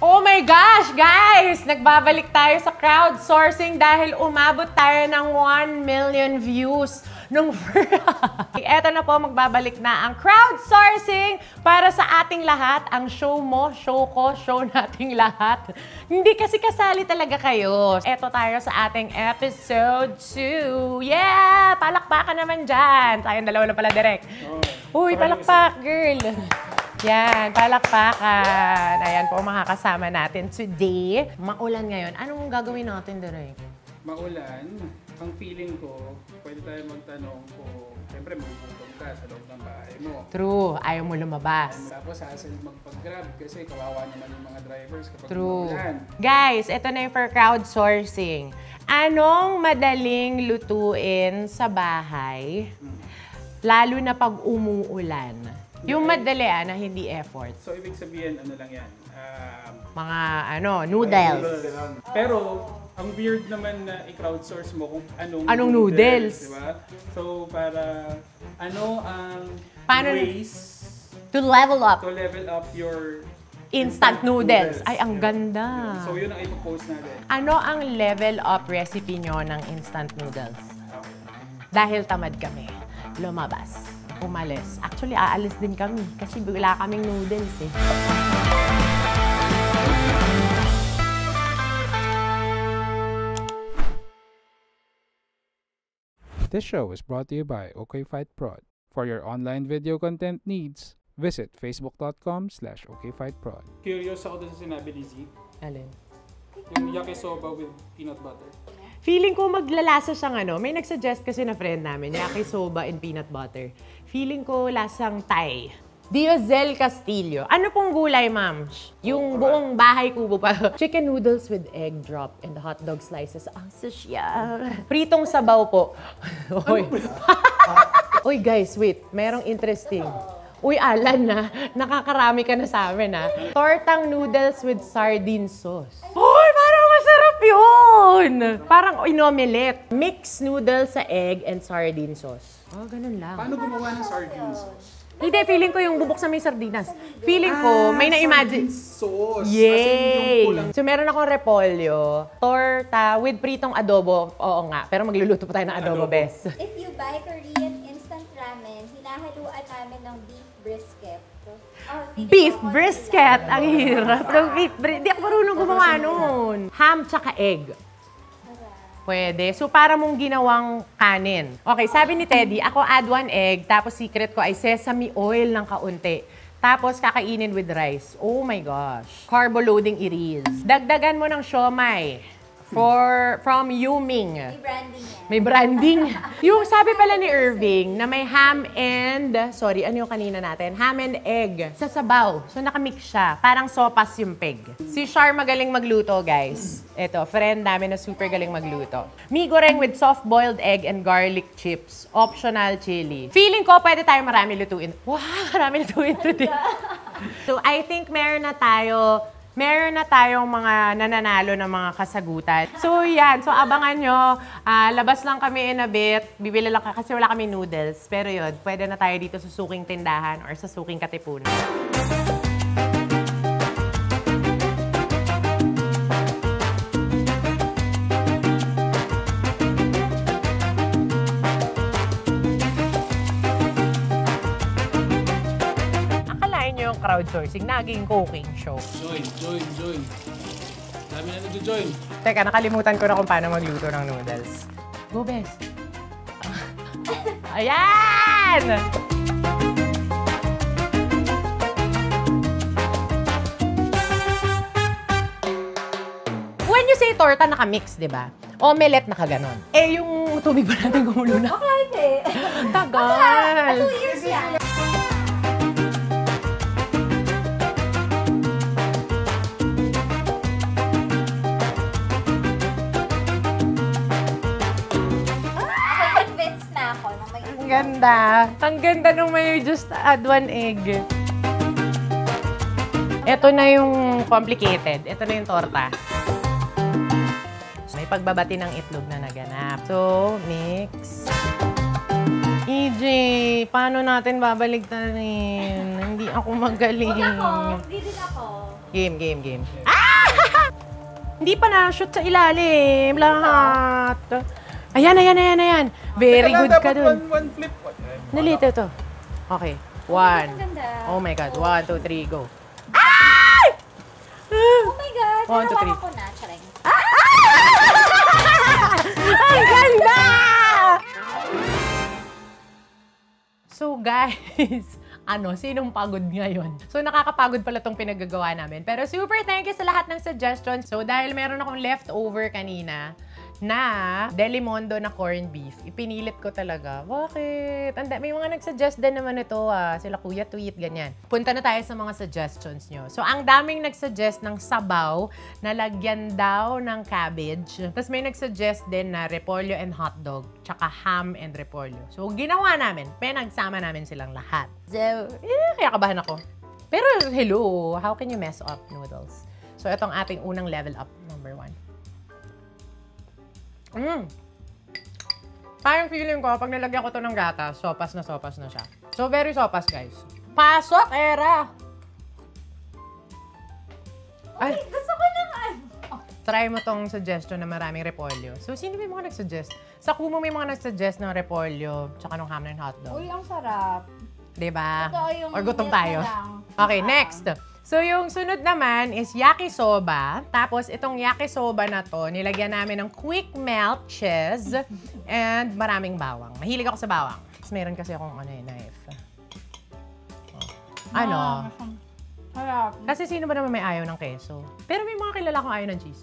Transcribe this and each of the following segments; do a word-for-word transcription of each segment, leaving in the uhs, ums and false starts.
Oh my gosh, guys! Nagbabalik tayo sa crowdsourcing dahil umabot tayo ng one million views nung first. Eto na po, magbabalik na ang crowdsourcing para sa ating lahat. Ang show mo, show ko, show nating lahat. Hindi kasi kasali talaga kayo. Eto tayo sa ating episode two. Yeah! Palakpakan naman dyan. Tayong dalawa na pala direct. Uy, palakpak, girl! Yan, palakpakan. Ayan po, makakasama natin today. Maulan ngayon. Anong gagawin natin, Direk? Maulan. Ang feeling ko, pwede tayo magtanong kung siyempre magputong ka sa loob ng bahay mo. True. Ayaw mo lumabas. Tapos hassle magpag-grab kasi kawawa naman yung mga drivers kapag true. Maulan. Guys, ito na yung for crowdsourcing. Anong madaling lutuin sa bahay, hmm. lalo na pag umuulan? Yung madali, ah, na hindi effort. So, ibig sabihin, ano lang yan? Um, Mga, ano, noodles. noodles. Pero, ang weird naman na i-crowdsource mo kung anong, anong noodles. noodles diba? So, para, ano ang Paano ways to level up to level up your instant, instant noodles. noodles. Ay, ang yeah. ganda. Yeah. So, yun ang ipopost natin. Ano ang level up recipe nyo ng instant noodles? Okay. Dahil tamad kami, lumabas. Umalis. Actually, aalis din kami kasi wala kaming noodles eh. This show is brought to you by Okay Fight Prod. For your online video content needs, visit facebook dot com slash okay fight prod. Curious ako dun sa sinabi ni Z. Alin? Yung yakisoba with peanut butter. Feeling ko maglalasa siyang ano, may nagsuggest kasi na friend namin, yakisoba and peanut butter. Feeling ko lasang Thai. Diosel Castillo. Ano pong gulay, ma'am? Yung buong bahay kubo pa. Chicken noodles with egg drop and hot dog slices. Ang social. Pritong sabaw po. Oy. Oy guys, wait. Merong interesting. Uy, Alan na, nakakarami ka na sa amin na. Tortang noodles with sardine sauce. Uy, parang masarap yun! Parang inomelette. Mixed noodles sa egg and sardine sauce. Oh, ganun lang. Paano gumawa ng sardine sauce? Hindi, feeling ko yung bubuksan may sardinas. Feeling ko, may na-imagine. Sauce! Yay! So, meron akong repolyo, torta with pritong adobo. Oo nga, pero magluluto pa tayo ng adobo, best. If you buy Korean instant ramen, hinahaluan namin ng beef brisket. Oh, beef brisket? Ang hirap ng beef brisket. Di ako marunong gumawa nun. Ham tsaka egg. Pwede. So, para mong ginawang kanin. Okay, sabi ni Teddy, ako add one egg, tapos secret ko ay sesame oil ng kaunti. Tapos kakainin with rice. Oh my gosh. Carbo loading iris. Dagdagan mo ng siomai. For, from Yuming. May branding yan. May branding. Yung sabi pala ni Irving na may ham and, sorry, ano yung kanina natin? Ham and egg sa sabaw. So, nakamix siya. Parang sopas yung pig. Si Char magaling magluto, guys. Ito, friend namin na super galing magluto. Mee goreng with soft-boiled egg and garlic chips. Optional chili. Feeling ko, pwede tayo marami lutuin. Wow, marami lutuin today. So, I think meron na tayo Meron na tayong mga nananalo ng mga kasagutan. So, yan. So, abangan nyo. Uh, labas lang kami in a bit. Bibili lang kasi wala kami noodles. Pero yun, pwede na tayo dito sa suking tindahan or sa suking katipunan. Crowdsourcing, naging cooking show. Join, join, join. Dami na nag-join. Teka, nakalimutan ko na kung paano magluto ng noodles. Go, best. Ayan! When you say torta, naka-mix, di ba? Omelette, naka-ganon. Eh, yung tubig ba natin gumulo na? Okay, eh. Tagal! Two years yan. Ang ganda. Ang ganda nung may just add one egg. Ito na yung complicated. Ito na yung torta. May pagbabati ng itlog na naganap. So, mix. E J, paano natin babaligtarin? Hindi ako magaling. Huwag ako. Hindi din ako. Game, game, game. Ah! Hindi pa na-shoot sa ilalim. Lahat. Ayan, ayan, ayan, ayan. Very good ka dun. One flip. Nalito to. Okay. One. Oh my God. One, two, three, go. Ay! Oh my God. One, two, three. Ang ganda! So guys, ano, sinong pagod ngayon? So nakakapagod pala itong pinagagawa namin. Pero super thank you sa lahat ng suggestions. So dahil meron akong leftover kanina na Delimondo na corned beef, ipinilit ko talaga. Bakit? Anda, may mga nagsuggest din naman ito ah. Sila Kuya Tweet, ganyan. Punta na tayo sa mga suggestions nyo. So ang daming nagsuggest ng sabaw na lagyan daw ng cabbage. Tapos may nagsuggest din na repolyo and hotdog. Tsaka ham and repolyo. So ginawa namin. Pinagsama namin silang lahat. So, eh, kaya kabahan ako. Pero, hello, how can you mess up noodles? So, itong ating unang level up, number one. Mmm! Parang feeling ko, pag nalagyan ko to ng gatas, sopas na sopas na siya. So, very sopas, guys. Pasok, era! Ay, okay, gusto ko naman! Oh. Try mo tong suggestion na maraming repolyo. So, sino may mga nagsuggest? Sa Kumu may mga nagsuggest ng repolyo, tsaka ng ham and hotdog. Uy, ang sarap! Diba? Or gutom tayo. Okay, next. So, yung sunod naman is yakisoba. Tapos, itong yakisoba na to, nilagyan namin ng quickmelt cheese and maraming bawang. Mahilig ako sa bawang. Tapos, meron kasi akong ano, knife. Oh. Ano? Harap. Kasi sino ba naman may ayaw ng keso? Pero may mga kilala akong ayaw ng cheese.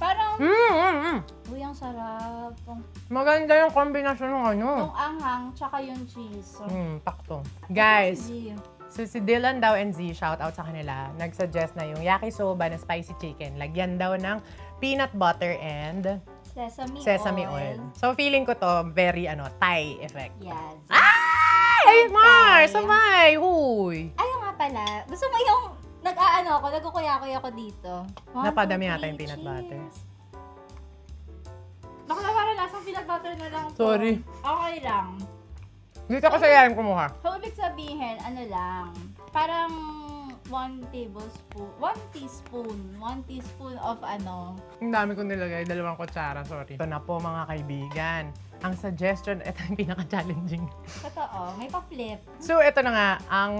Parang... Mm, mm, mm. Uy, ang sarap. Maganda yung kombinasyon ng ano. Yung anghang, tsaka yung cheese. So. Mm, pakto. Guys, si so si Dylan daw and Z, shout out sa kanila, nagsuggest na yung yakisoba na spicy chicken. Lagyan daw ng peanut butter and... Sesame, Sesame oil. oil. So, feeling ko to, very, ano, Thai effect. Yes. Ah! Ay, Mar! Samay! Huy! Ayaw nga pala. Gusto mo yung... Nag-aano ako, nagkukuya-kuya ako dito. One, napadami yata yung peanut butter. Baka na parang lasang peanut butter na lang to. Sorry. Okay lang. Dito ko sayayin kumuha. So, ibig sabihin, ano lang, parang one tablespoon, one teaspoon, one teaspoon of ano. Ang dami kong nilagay, dalawang kutsara, sorry. Ito na po mga kaibigan. Ang suggestion, ito yung pinaka-challenging. Totoo, may pa-flip. So, ito na nga, ang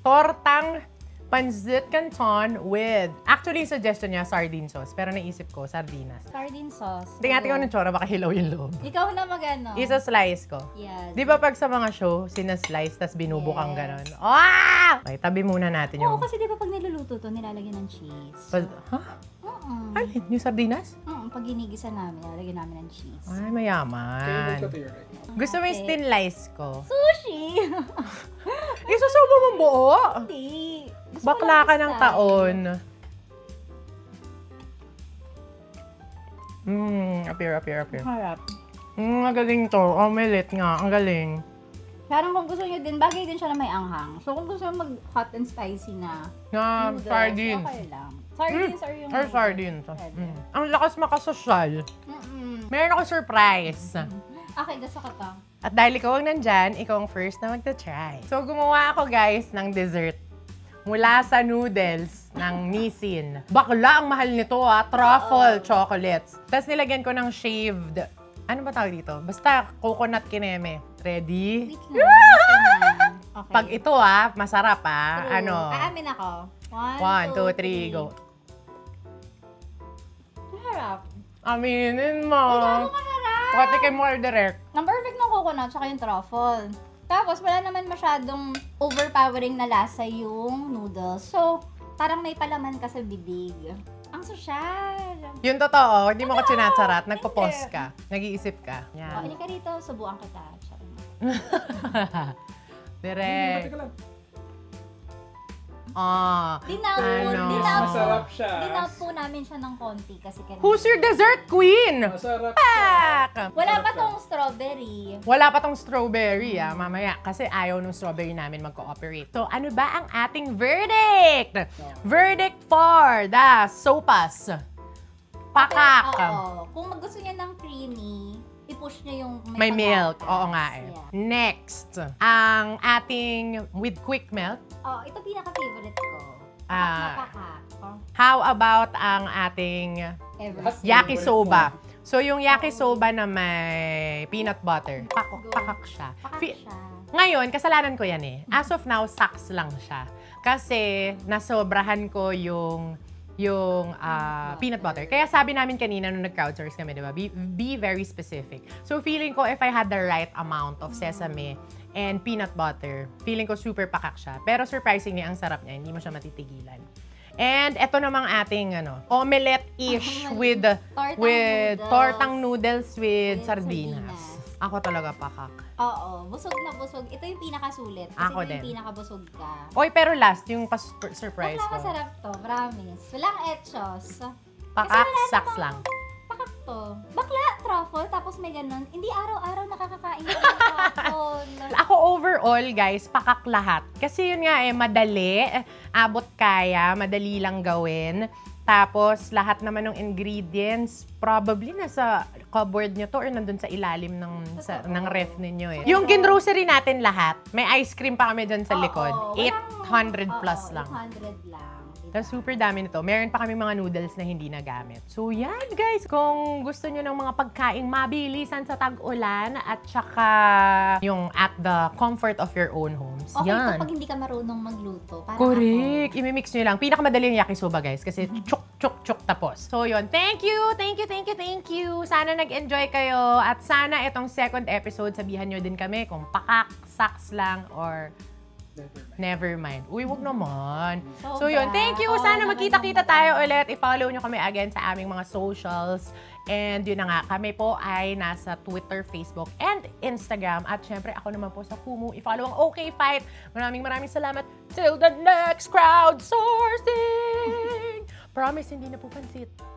tortang Pansit Canton with, actually suggestion niya, sardine sauce. Pero naisip ko, sardinas. Sardine sauce. Tingnan natin kung tsura, baka hilaw yung loob. Ikaw na magano. Isa slice ko. Yes. Di ba pag sa mga show, sinaslice, tas binubukang yes. Ganon. Ah! Okay, tabi muna natin yung... Oo, kasi di ba pag niluluto to, nilalagyan ng cheese. But, huh? Mm-mm. Ay, yung sardinas? Mm-mm, pag ginigisa namin, nilalagyan namin ng cheese. Ay, mayaman. Okay, right. Okay. Gusto mo yung slice ko. Sushi! Isusubo mong buo? Hindi. Gusto bakla ka ng taon. Mmm, appear, appear, appear. Harap. Mmm, ang galing to. Omelette nga, ang galing. Parang kung gusto nyo din, bagay din siya na may anghang. So kung gusto nyo mag-hot and spicy na na noodles, sardines. Okay lang. Sardines mm. are yung... Or sardines. Mm. Ang lakas makasosyal. Mm -mm. Meron ako surprise. Mm -hmm. Okay, gusto ko to. At dahil ikaw ang nandyan, ikaw ang first na magta-try. So gumawa ako guys ng dessert. Mula sa noodles ng Nissin. Bakla ang mahal nito ah! Truffle uh -oh. chocolates. Tapos nilagyan ko ng shaved... Ano ba tawag dito? Basta coconut kineme. Ready? Yeah! Okay. Pag ito ah, masarap ah. True. Ano? Aamin ako. One, One two, three, three, go. Masarap. Aminin mo. Masarap masarap. Patikin mo direct. Ang perfect ng coconut tsaka yung truffle. Tapos, wala naman masyadong overpowering na lasa yung noodles. So, parang may palaman ka sa bibig. Ang sosyal! Yun totoo. Hindi mo ano? Ko sinasarat. Nagpo-pause ka. Nag-iisip ka. Yan. O, hindi ka rito. Subuan kita. Direk. Ah, dinaut po, dinaut po namin siya ng konti kasi kanina. Who's your dessert queen? Masarap siya. Wala pa tong strawberry. Wala pa tong strawberry ah, mamaya. Kasi ayaw nung strawberry namin mag-cooperate. So ano ba ang ating verdict? Verdict for the sopas. Pakak. Kung gusto niya ng creamy, pinupush niya yung may, may milk. Oo nga eh. Yeah. Next, ang ating with Quickmelt. Oh, ito pinaka-favorite ko. Ah. Uh, how about ang ating Everest Yakisoba? So, yung yakisoba na may peanut butter. Pakok, pakak siya. Pakak siya. Ngayon, kasalanan ko yan eh. As of now, sucks lang siya. Kasi, nasobrahan ko yung yung uh, peanut butter. Kaya sabi namin kanina nung nag-couchers kami, diba? Be, be very specific. So, feeling ko if I had the right amount of sesame and peanut butter, feeling ko super pakak siya. Pero surprisingly, ang sarap niya. Hindi mo siya matitigilan. And ito namang ating ano, omelette-ish oh, with tortang with noodles. tortang noodles with, with sardinas. sardinas. Ako talaga pakak. Oo, busog na busog. Ito yung pinakasulit kasi ako ito yung pinakabusog ka. Oy, pero last yung surprise ko. Wala masarap to, promise. Walang etchos. Pakak, saks lang. Pakak to. Bakla, truffle, tapos may ganun. Hindi araw-araw nakakakain ng truffle. Ako overall, guys, pakak lahat. Kasi yun nga eh, madali. Abot kaya, madali lang gawin. Tapos, lahat naman ng ingredients, probably nasa cupboard nyo to or nandun sa ilalim ng, sa, ng ref ninyo eh. Yung ginrocery natin lahat, may ice cream pa kami dyan sa likod. eight hundred plus lang. eight hundred lang. Tapos super dami nito. Meron pa kami mga noodles na hindi nagamit. So yan guys, kung gusto nyo ng mga pagkaing mabilisan sa tag-ulan at saka yung at the comfort of your own homes. Okay, yan. Kapag hindi ka marunong magluto. Para correct. Ako. Imimix nyo lang. Pinakamadali yung yakisoba guys kasi chok, chok, chok tapos. So yun, thank you, thank you, thank you, thank you. Sana nag-enjoy kayo at sana itong second episode sabihan nyo din kami kung pakak, saks lang or never mind. Uy, wag naman. So, so yun, thank you. Sana magkita-kita tayo ulit. I-follow nyo kami again sa aming mga socials. And yun na nga, kami po ay nasa Twitter, Facebook, and Instagram. At syempre, ako naman po sa Kumu. I-follow ang Okay Fight. Maraming maraming salamat. Till the next crowdsourcing! Promise, hindi na po pansit.